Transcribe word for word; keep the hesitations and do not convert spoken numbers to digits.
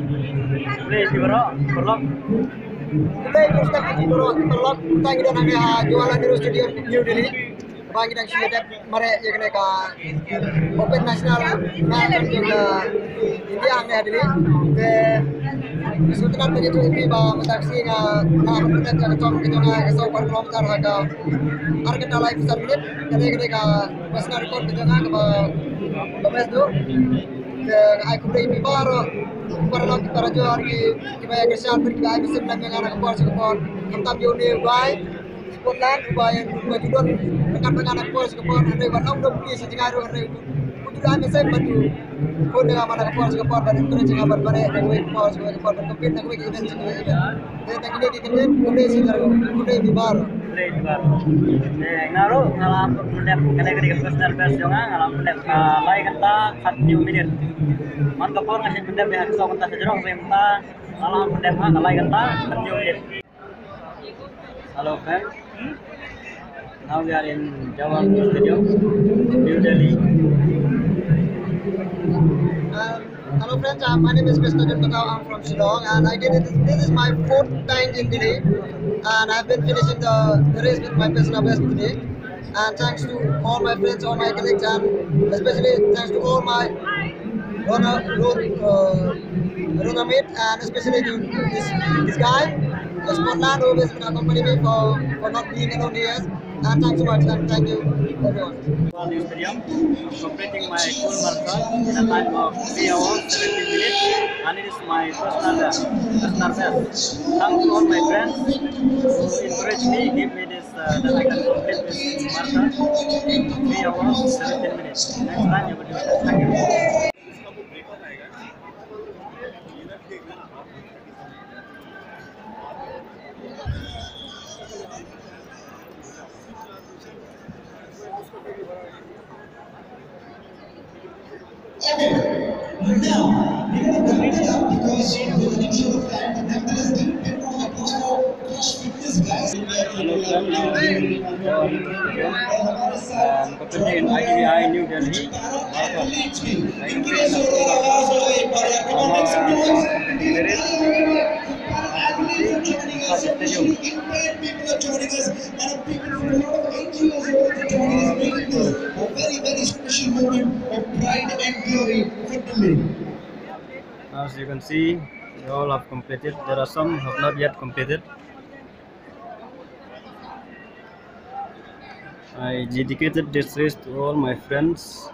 Ini Jibro, perlok. Ini Ustaz Jibro, perlok. Kita ingin nanya jualan di studio New Delhi. Bang kita sih ada mereka yang mereka open nasional, nasional juga India yang ada di. Setelah begitu ini bang taksi na na kita ada com kita na esok perlok terharga. Harga dalam besar minit, kita mereka pasca record kita na kemas tu. Aku beri pipa ro, perlu kita raja hari kita kerjaan berkira bisa mendengar anak buah sekepon, hentam joni ubai, sekolah ubai ubai judul rekan-rekan anak buah sekepon, hari warna udah beli sejajar hari untuk kami saya bantu, kau dengan anak buah sekepon dan itu juga berbeda dengan buah sekepon berkepin dengan kita sendiri. Jadi kita di kerja boleh sejajar, boleh pipa ro. Ngaro ngalam pendek kadang-kadang personal best jonga ngalam pendek baik kata satu minit mantap pun ngasih pendek di hari sahur kata sejarah minta ngalam pendek ngalam kata satu minit. Hello friends, now we are in Jawaanpur studio, New Delhi. Hello friends, my name is Krishna Jindakau. I'm from Shillong, and I did it. This is my fourth time in Delhi, and I've been finishing the, the race with my personal best today. And thanks to all my friends, all my colleagues, and especially thanks to all my runner, road, uh, runner mate, and especially to this this guy, Orlando, who has been accompanying me for for not being alone here. And thanks so much, and thank you everyone. Well, new stadium, completing my full marathon in a time of three hours seventeen minutes, and it is my personal best. Personal best. Thanks to all my friends who encouraged me, give me this uh, that I can complete this marathon in three hours seventeen minutes. Next time you will do that. Thank you. Now, we're going to break it up because you know, with an issue of fact, and after this, we can get more approach for push fitness guys. Hello, friends. Now, we're in Jawaanpur, completely in I D I New Delhi. People are joining us, and people from a lot of N G Os are joining us, making this a very, very special moment of pride and glory for Delhi. As you can see, they all have completed. There are some who have not yet completed. I dedicated this race to all my friends.